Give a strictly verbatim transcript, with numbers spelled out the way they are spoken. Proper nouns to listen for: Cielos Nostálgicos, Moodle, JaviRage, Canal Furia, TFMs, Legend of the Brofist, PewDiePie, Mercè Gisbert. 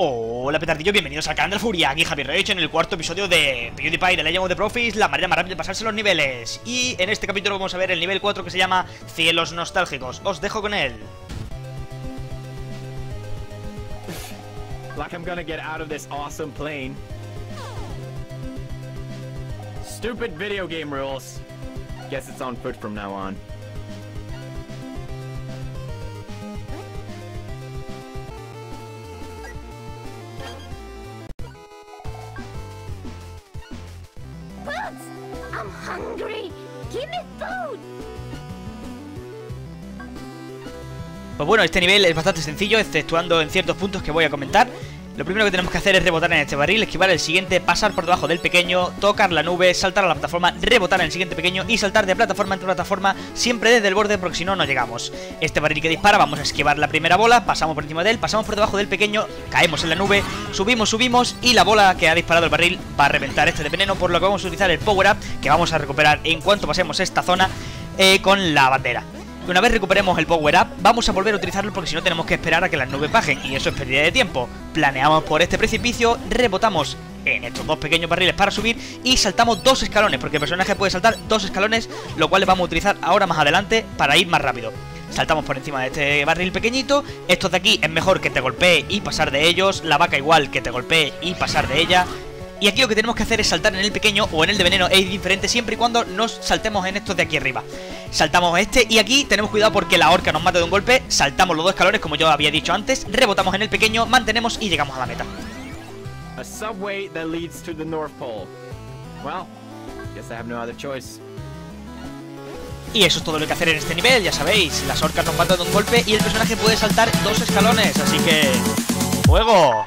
Hola petardillo, bienvenidos a Canal Furia, aquí JaviRage en el cuarto episodio de PewDiePie de Legend of the Brofist, la manera más rápida de pasarse los niveles. Y en este capítulo vamos a ver el nivel cuatro que se llama Cielos Nostálgicos. Os dejo con él. Like I'm gonna get out of this awesome plane. Stupid video game rules. Guess it's on foot from now on. I'm hungry. Give me food. Pues bueno, este nivel es bastante sencillo, exceptuando en ciertos puntos que voy a comentar. Lo primero que tenemos que hacer es rebotar en este barril, esquivar el siguiente, pasar por debajo del pequeño, tocar la nube, saltar a la plataforma, rebotar en el siguiente pequeño y saltar de plataforma en plataforma, siempre desde el borde, porque si no, no llegamos. Este barril que dispara, vamos a esquivar la primera bola, pasamos por encima de él, pasamos por debajo del pequeño, caemos en la nube, subimos, subimos y la bola que ha disparado el barril va a reventar este de veneno, por lo que vamos a utilizar el power-up que vamos a recuperar en cuanto pasemos esta zona eh, con la bandera. Una vez recuperemos el power up, vamos a volver a utilizarlo porque si no tenemos que esperar a que las nubes bajen y eso es pérdida de tiempo. Planeamos por este precipicio, rebotamos en estos dos pequeños barriles para subir y saltamos dos escalones porque el personaje puede saltar dos escalones, lo cual vamos a utilizar ahora más adelante para ir más rápido. Saltamos por encima de este barril pequeñito, estos de aquí es mejor que te golpee y pasar de ellos, la vaca igual que te golpee y pasar de ella. Y aquí lo que tenemos que hacer es saltar en el pequeño o en el de veneno, es diferente siempre y cuando nos saltemos en estos de aquí arriba. Saltamos a este y aquí tenemos cuidado porque la horca nos mata de un golpe, saltamos los dos escalones como yo había dicho antes, rebotamos en el pequeño, mantenemos y llegamos a la meta. A subway that leads to the North Pole. Well, guess I have no other choice. Y eso es todo lo que hacer en este nivel, ya sabéis, las horcas nos matan de un golpe y el personaje puede saltar dos escalones, así que... ¡Fuego!